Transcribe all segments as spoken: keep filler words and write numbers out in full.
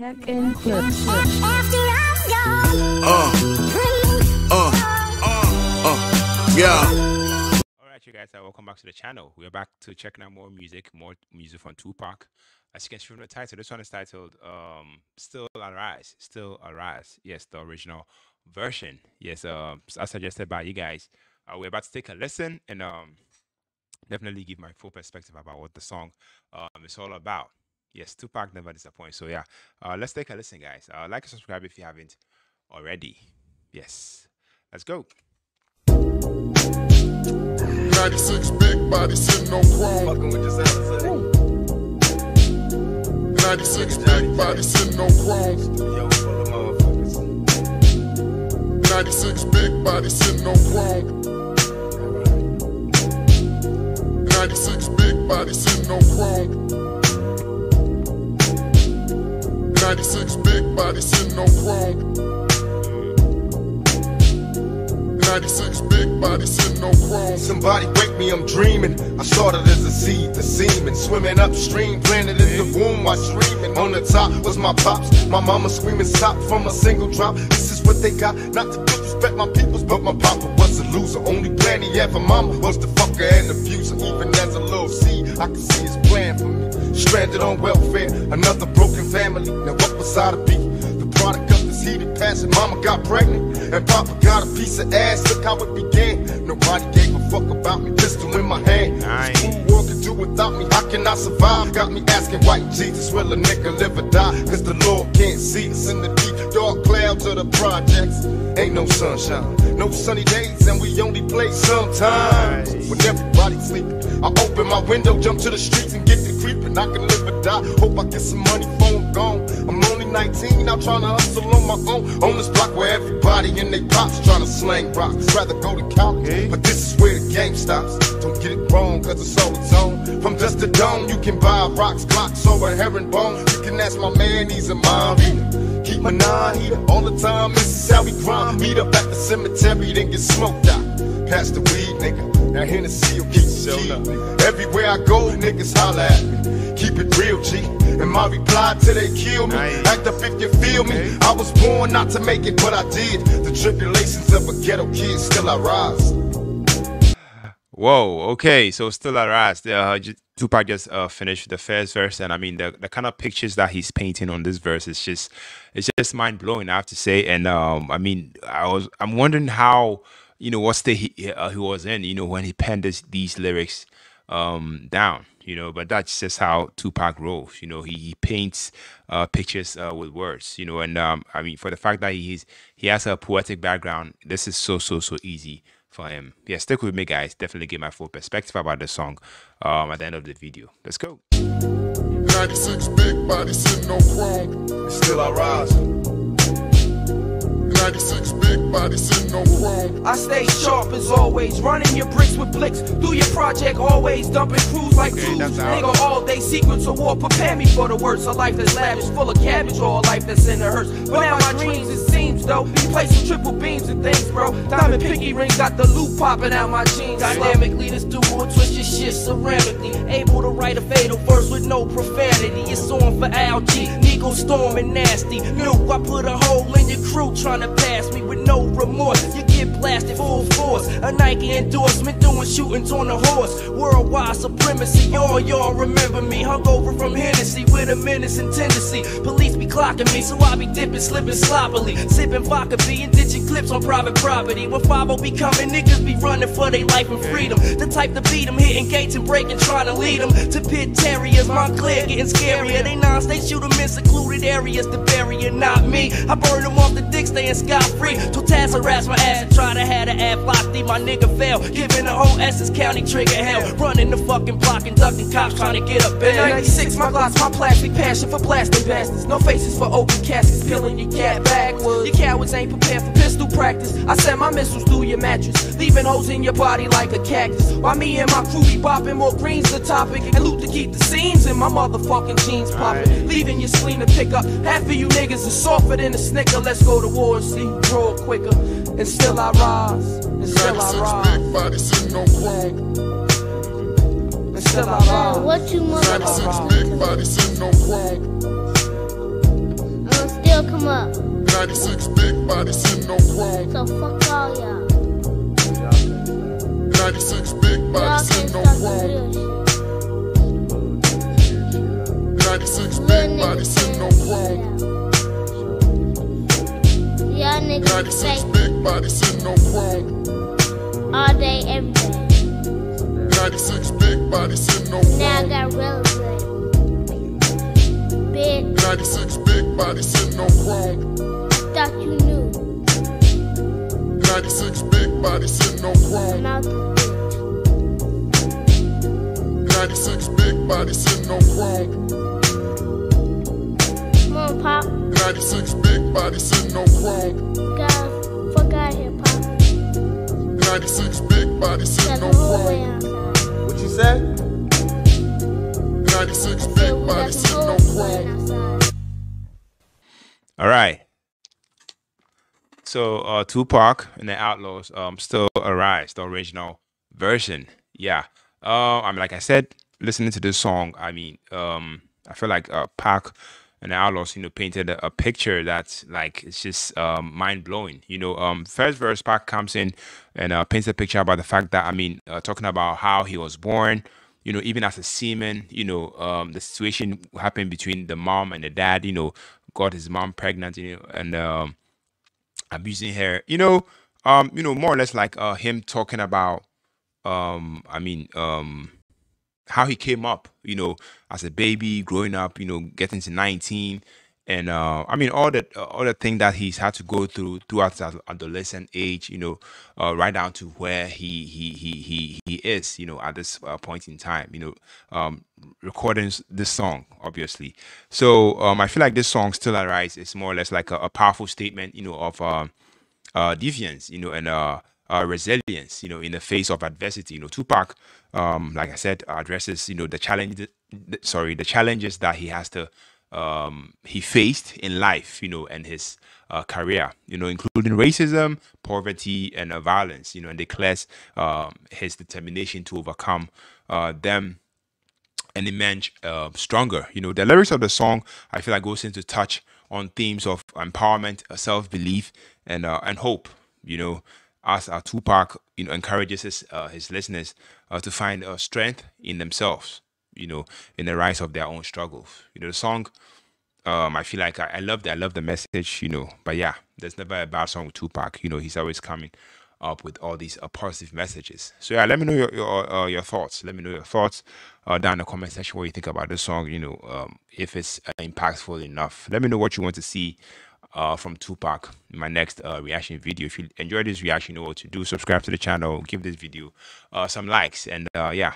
Tech and clips. Uh, uh, uh, uh, yeah. Alright, you guys, uh, welcome back to the channel. We're back to checking out more music, more music from Tupac. As you can see from the title, this one is titled um, Still I Rise. Still I Rise. Yes, the original version. Yes, uh, as suggested by you guys. Uh, we're about to take a listen and um, definitely give my full perspective about what the song um, is all about. Yes, Tupac never disappoints. So yeah, uh, let's take a listen, guys. Uh, like and subscribe if you haven't already. Yes, let's go. ninety-six big body sitting on chrome. ninety-six big body sitting on chrome. ninety-six big body sitting on chrome. ninety-six big body sitting on chrome. ninety-six big body sitting on chrome. ninety-six big body sitting on chrome. Somebody wake me, I'm dreaming. I started as a seed, the semen, swimming upstream, planted in the womb while streaming. On the top was my pops, my mama screaming stop from a single drop. This is what they got, not to disrespect my peoples, but my papa was a loser. Only plan he had for mama was the fucker and abuser. Even as a little seed, I could see his plan for me. Stranded on welfare, another broken family. Now what was I to be? The product of this heated passion. Mama got pregnant and Papa got a piece of ass. Look how it began. Nobody gave a fuck about me. Pistol in my hand. This cool world could do without me. How can I survive? Got me asking why Jesus will a nigga live or die? Cause the Lord can't see us in the deep dark clouds of the projects. Ain't no sunshine, no sunny days, and we only play sometimes. When everybody's sleeping, I open my window, jump to the streets and get the creeping. I can live or die, hope I get some money, phone gone. I'm only nineteen, I'm trying to hustle on my own. On this block where everybody and they pops trying to slang rocks. Rather go to college, okay. But this is where the game stops. Don't get it wrong, cause it's all its own. From dust to dawn, you can buy rocks, glocks, or a herringbone. You can ask my man, he's a mom. Keep my nine heater all the time, this is how we grind. Meet up at the cemetery, then get smoked out. Pass the weed, nigga, now Hennessy will keep you. Everywhere I go, niggas holler at me. Keep it real, G, and my reply till they kill me. Act up if you feel me, I was born not to make it, but I did. The tribulations of a ghetto kid, still I rise. Whoa, okay, so still I rise. Uh, Tupac just uh, finished the first verse, and I mean the, the kind of pictures that he's painting on this verse is just it's just mind blowing, I have to say. And um, I mean, I was I'm wondering how, you know, what state he, uh, he was in, you know, when he penned this, these lyrics um, down, you know. But that's just how Tupac rolls, you know. He, he paints uh, pictures uh, with words, you know. And um, I mean, for the fact that he's he has a poetic background, this is so so so easy for him. Yeah, stick with me, guys. Definitely give my full perspective about the song um, at the end of the video. Let's go. ninety-six big body sitting on chrome. Still I rise. ninety-six big body sitting on chrome. I stay sharp as always, running your bricks with blicks. Do your project always, dumping crews like okay, dudes. Nigga all day, secrets of war. Prepare me for the worst. A life that's lavish, full of cabbage, or a life that's in the hearse. But, but now my dreams is though, you play some triple beams and things, bro. Diamond pinky ring got the loop popping out my jeans. Dynamically, this dude will twist your shit ceramically. Able to write a fatal verse with no profanity. It's on for L G, Nico Storm and Nasty. New, I put a hole in your crew trying to pass me with no remorse. You get blasted full force. A Nike endorsement doing shootings on a horse. Worldwide supremacy, all y'all remember me. Hungover from Hennessy with a menacing tendency. Police be clocking me, so I be dipping, slipping sloppily. Sipping vodka, being ditching clips on private property. When five oh be coming, niggas be running for their life and freedom. The type to beat them, hitting gates and breaking, trying to lead them to pit terriers. Montclair getting scarier. They nines, they shoot them in secluded areas to bury it, not me. I burn them off the dick, staying scot free. Till Taz harass my ass and try to have the ad block D. My nigga fell, giving the whole Essex County trigger hell. Running the fucking block and ducking cops, trying to get up bail. ninety-six, my glass, my plastic passion for blasting bastards. No faces for open caskets, peeling your cat backwards. Your cowards ain't prepared for pistol practice. I send my missiles through your mattress, leaving holes in your body like a cactus. While me and my crew be bopping, more greens the topic, and loot to keep the seams in my motherfucking jeans popping. Right. Leaving your spleen to pick up. Half of you niggas is softer than a snicker. Let's go to war and see who draw quicker. And still I rise. And still I rise. Big body sitting on chrome. And still I rise. What you want? ninety-six big body sitting on chrome. still come up. ninety-six big body sitting no chrome. So fuck all y'all. ninety-six big body sitting no chrome. ninety-six big body sitting no chrome. Y'all niggas ninety-six big body sitting no chrome. All day, every day. ninety-six big body sitting no chrome. Now I got real good. ninety-six big body sitting on chrome. Thought you knew. ninety-six big body sitting on chrome. ninety-six big body sitting on chrome. Come on, Pop. ninety-six big body sitting on chrome. God, fuck out here, Pop. ninety-six big body sitting on chrome. What you said? ninety-six big body sitting on chrome. All right, so uh, Tupac and the Outlaws, um, Still I Rise, the original version. Yeah, uh, I mean, like I said, listening to this song, I mean, um, I feel like uh, Pac and the Outlaws, you know, painted a, a picture that's like, it's just um, mind blowing. You know, um, first verse, Pac comes in and uh, paints a picture about the fact that, I mean, uh, talking about how he was born. You know, even as a seaman, you know, um, the situation happened between the mom and the dad, you know, got his mom pregnant, you know, and um, abusing her, you know, um, you know, more or less like uh, him talking about, um, I mean, um, how he came up, you know, as a baby, growing up, you know, getting to nineteen. And uh, I mean, all the uh, all the thing that he's had to go through throughout his adolescent age, you know, uh, right down to where he he he he he is, you know, at this uh, point in time, you know, um, recording this song, obviously. So um, I feel like this song, Still I Rise, is more or less like a, a powerful statement, you know, of uh, uh, deviance, you know, and uh, uh, resilience, you know, in the face of adversity. You know, Tupac, um, like I said, addresses, you know, the challenge, sorry, the challenges that he has to. Um, he faced in life, you know, and his uh, career, you know, including racism, poverty, and uh, violence, you know, and declares um, his determination to overcome uh, them and emerge uh, stronger. You know, the lyrics of the song, I feel like, goes into touch on themes of empowerment, self-belief, and uh, and hope. You know, as uh, Tupac, you know, encourages his uh, his listeners uh, to find uh, strength in themselves. You know, in the rise of their own struggles. You know, the song, um, I feel like I, I love that. I love the message, you know, but yeah, there's never a bad song with Tupac. You know, he's always coming up with all these uh, positive messages. So yeah, let me know your your, uh, your thoughts. Let me know your thoughts uh, down in the comment section what you think about this song, you know, um, if it's uh, impactful enough. Let me know what you want to see uh, from Tupac in my next uh, reaction video. If you enjoyed this reaction, you know what to do. Subscribe to the channel, give this video uh, some likes, and uh, yeah.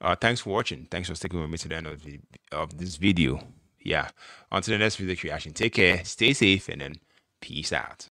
Uh, thanks for watching. Thanks for sticking with me to the end of, the, of this video. Yeah. Until the next video creation. Take care. Stay safe. And then peace out.